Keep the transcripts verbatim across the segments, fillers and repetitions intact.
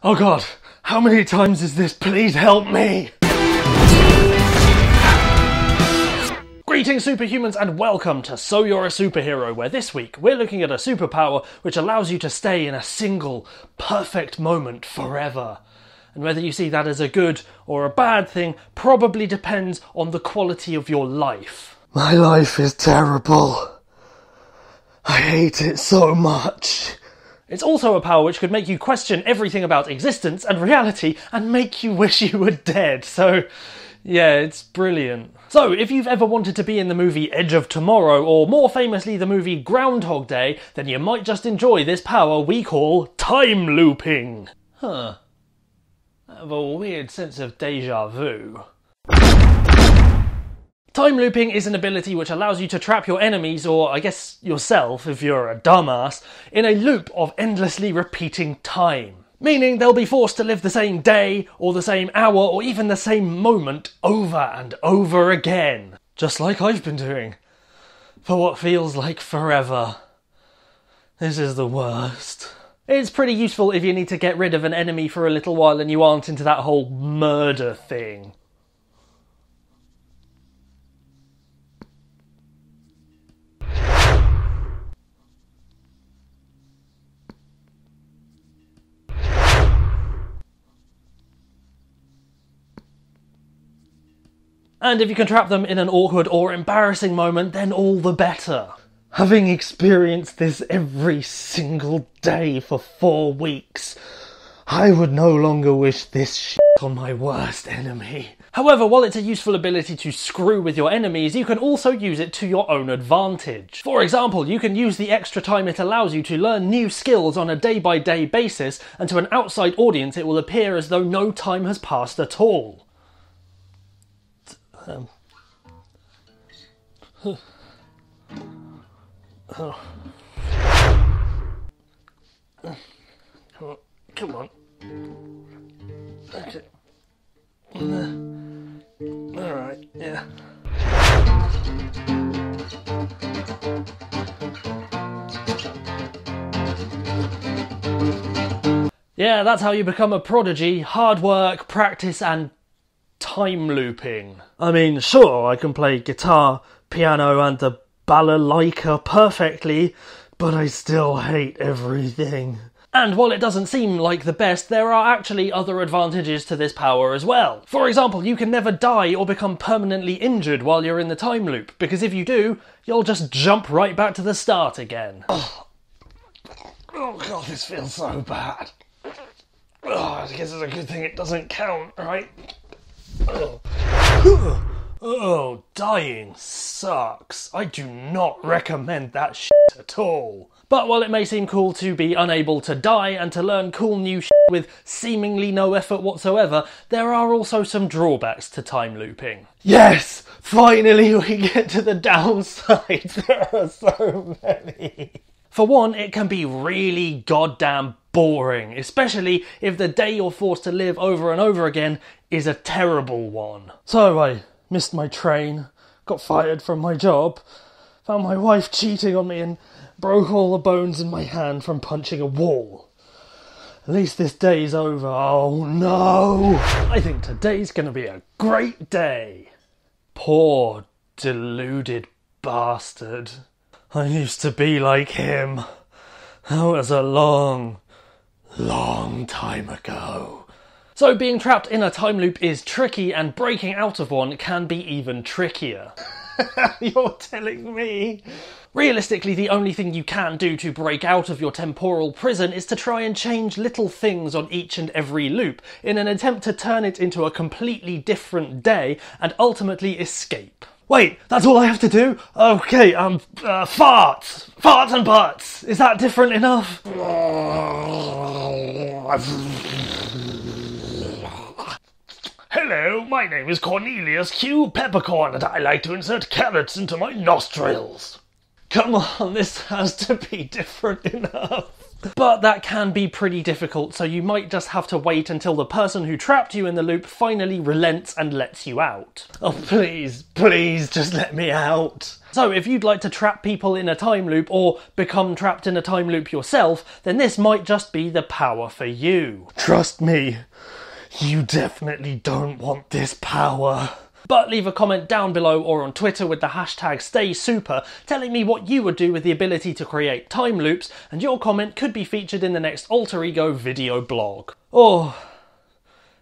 Oh God, how many times is this? Please help me! Greetings superhumans and welcome to So You're a Superhero, where this week we're looking at a superpower which allows you to stay in a single, perfect moment forever. And whether you see that as a good or a bad thing probably depends on the quality of your life. My life is terrible. I hate it so much. It's also a power which could make you question everything about existence and reality and make you wish you were dead, so yeah, it's brilliant. So, if you've ever wanted to be in the movie Edge of Tomorrow, or more famously the movie Groundhog Day, then you might just enjoy this power we call time looping. Huh. I have a weird sense of déjà vu. Time looping is an ability which allows you to trap your enemies, or I guess yourself if you're a dumbass, in a loop of endlessly repeating time. Meaning they'll be forced to live the same day, or the same hour, or even the same moment over and over again. Just like I've been doing. For what feels like forever. This is the worst. It's pretty useful if you need to get rid of an enemy for a little while and you aren't into that whole murder thing. And if you can trap them in an awkward or embarrassing moment, then all the better. Having experienced this every single day for four weeks, I would no longer wish this shit on my worst enemy. However, while it's a useful ability to screw with your enemies, you can also use it to your own advantage. For example, you can use the extra time it allows you to learn new skills on a day-by-day basis, and to an outside audience it will appear as though no time has passed at all. Um. Oh. Come on. Come on. Okay. Alright, yeah. Yeah, that's how you become a prodigy. Hard work, practice, and time looping. I mean, sure, I can play guitar, piano and the balalaika perfectly, but I still hate everything. And while it doesn't seem like the best, there are actually other advantages to this power as well. For example, you can never die or become permanently injured while you're in the time loop, because if you do, you'll just jump right back to the start again. Oh, oh God, this feels so bad. Oh, I guess it's a good thing it doesn't count, right? Oh. Oh, dying sucks. I do not recommend that shit at all. But while it may seem cool to be unable to die and to learn cool new shit with seemingly no effort whatsoever, there are also some drawbacks to time looping. Yes! Finally we get to the downsides. There are so many. For one, it can be really goddamn boring, especially if the day you're forced to live over and over again is a terrible one. So I missed my train, got fired from my job, found my wife cheating on me and broke all the bones in my hand from punching a wall. At least this day's over. Oh no! I think today's gonna be a great day. Poor deluded bastard. I used to be like him. That was a long, long time ago. So being trapped in a time loop is tricky, and breaking out of one can be even trickier. You're telling me? Realistically, the only thing you can do to break out of your temporal prison is to try and change little things on each and every loop in an attempt to turn it into a completely different day and ultimately escape. Wait, that's all I have to do? Okay, um, uh, farts! Farts and butts! Is that different enough? Hello, my name is Cornelius Q. Peppercorn and I like to insert carrots into my nostrils. Come on, this has to be different enough. But that can be pretty difficult, so you might just have to wait until the person who trapped you in the loop finally relents and lets you out. Oh please, please just let me out. So if you'd like to trap people in a time loop or become trapped in a time loop yourself, then this might just be the power for you. Trust me, you definitely don't want this power. But leave a comment down below or on Twitter with the hashtag Stay Super telling me what you would do with the ability to create time loops, and your comment could be featured in the next Alter Ego video blog. Or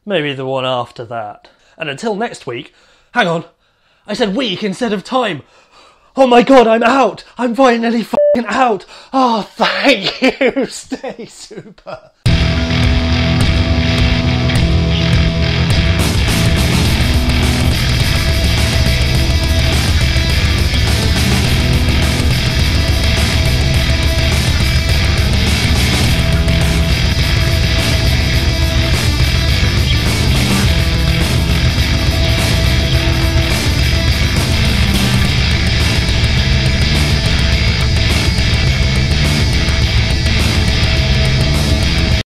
maybe the one after that. And until next week, hang on, I said week instead of time. Oh my god, I'm out! I'm finally f***ing out! Oh, thank you! Stay Super!